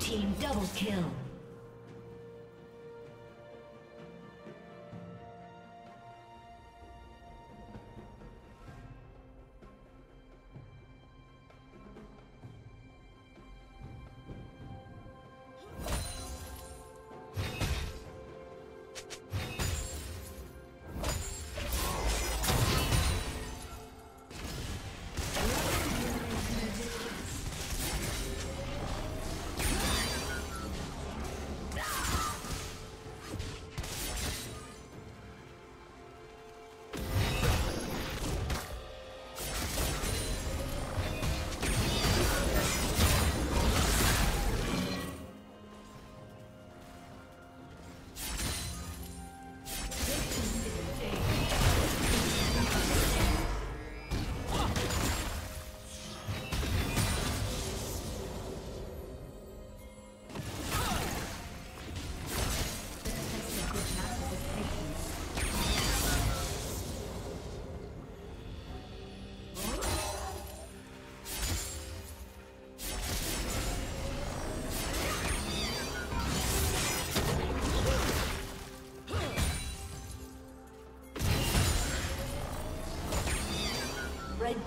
Team double kill. Red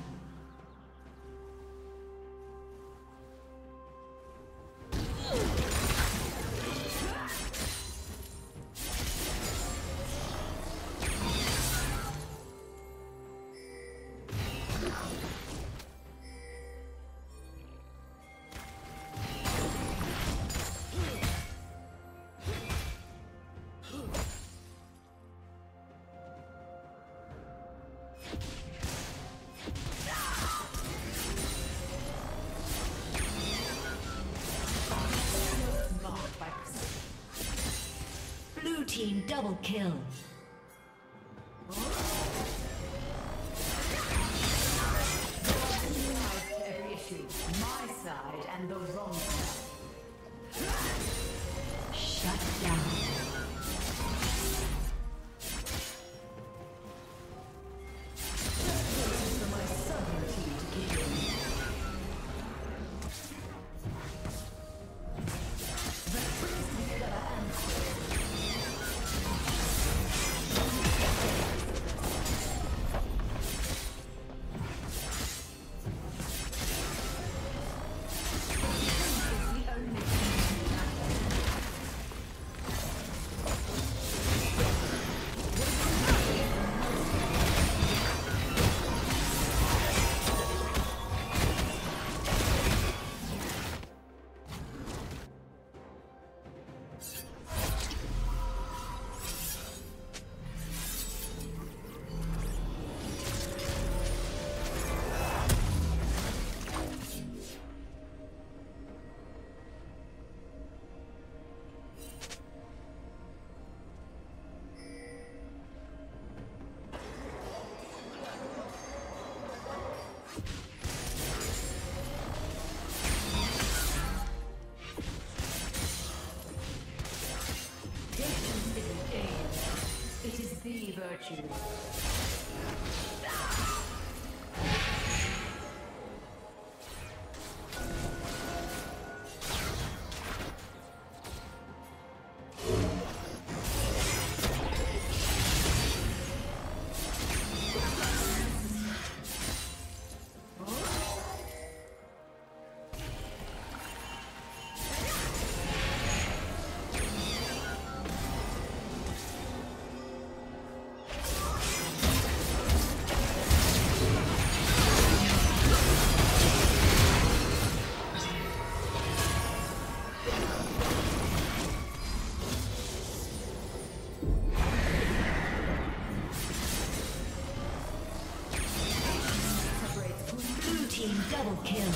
Team double kill. Every issue, my side and the wrong side. Shut down. Virtue. Double kill.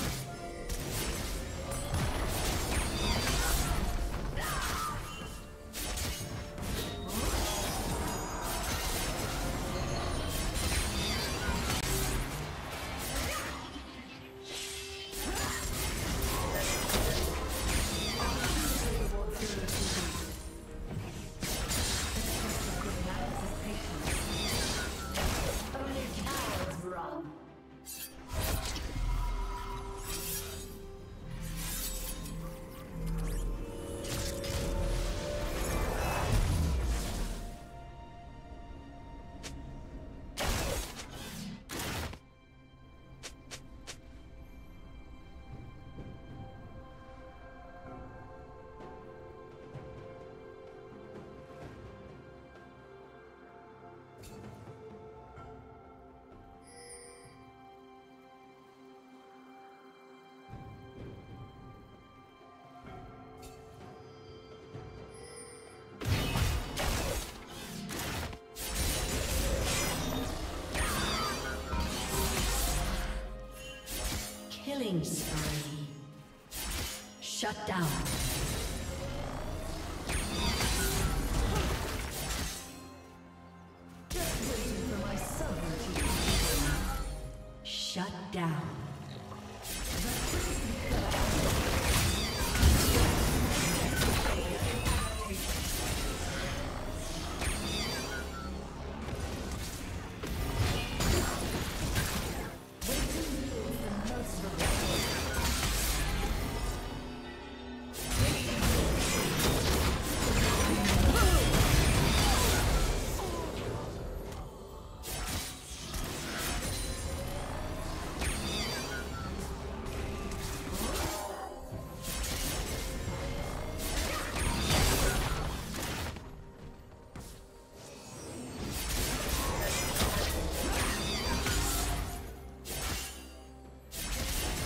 Spree. Shut down. Just waiting for my summer to come. Shut down.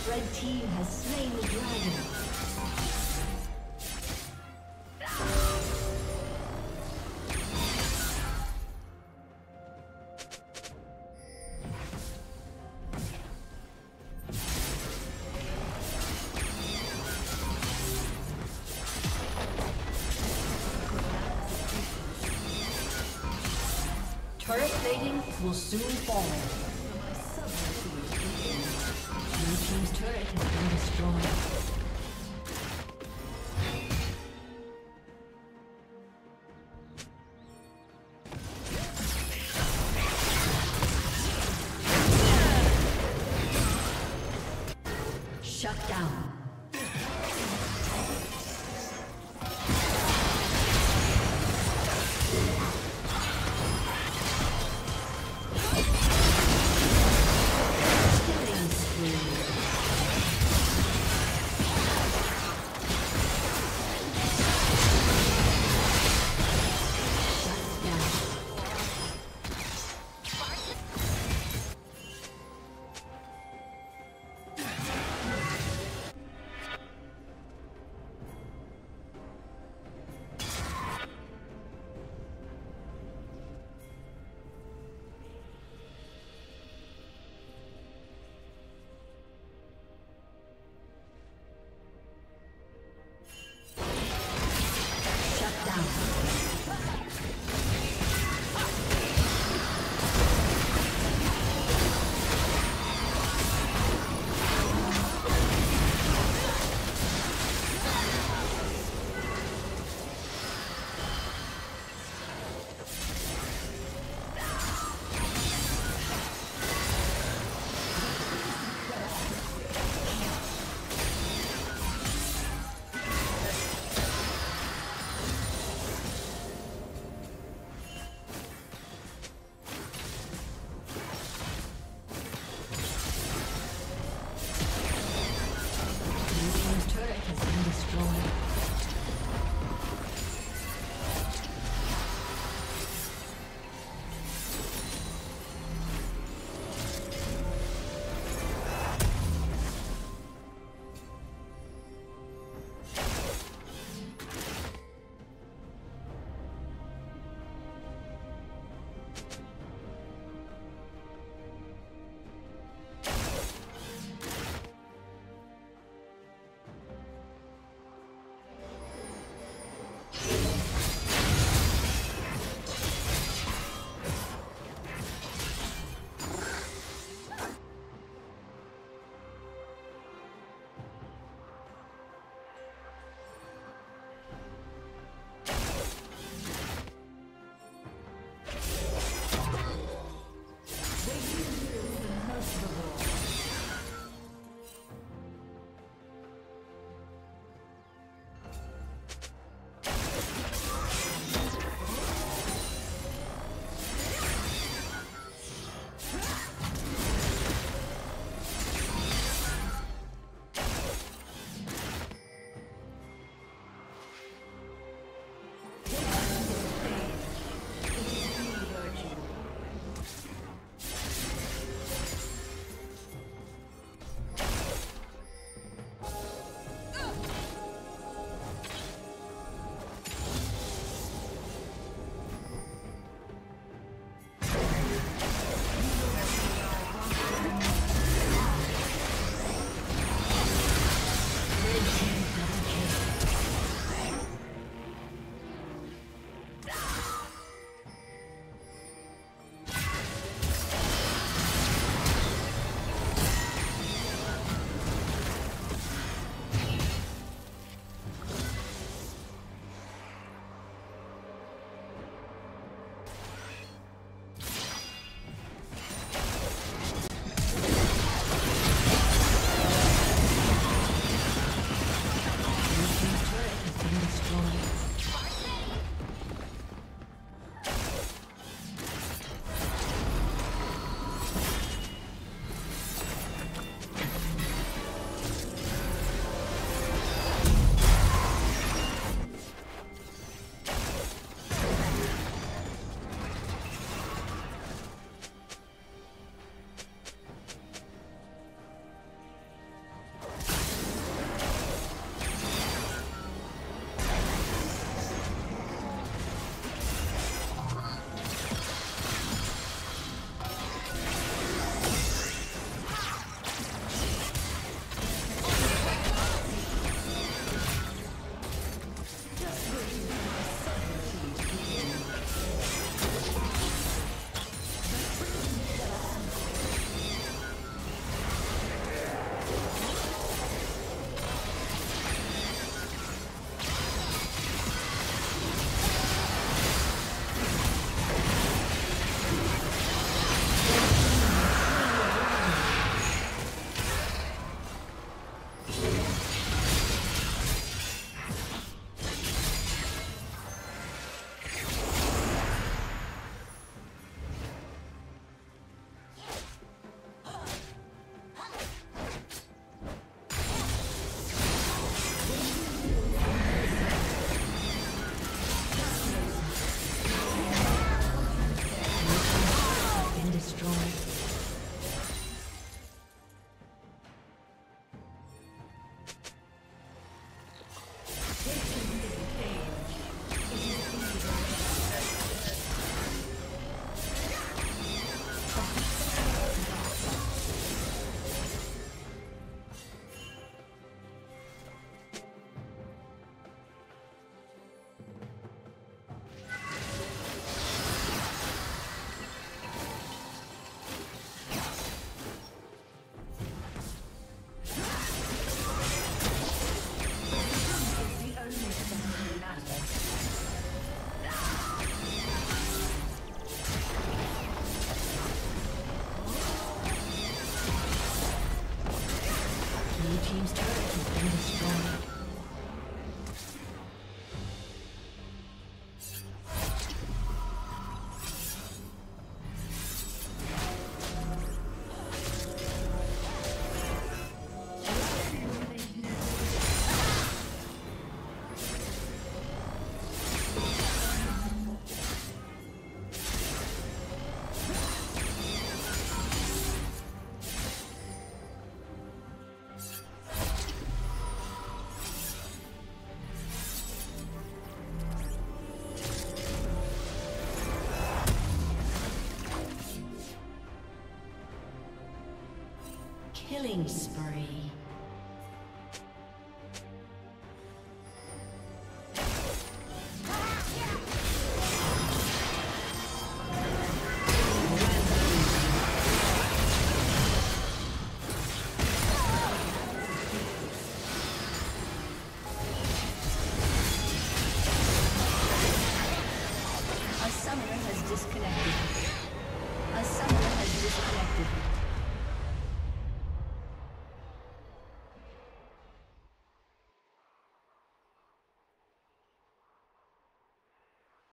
Red team has slain the dragon. Turret plating will soon fall. Shut down. Killing spree.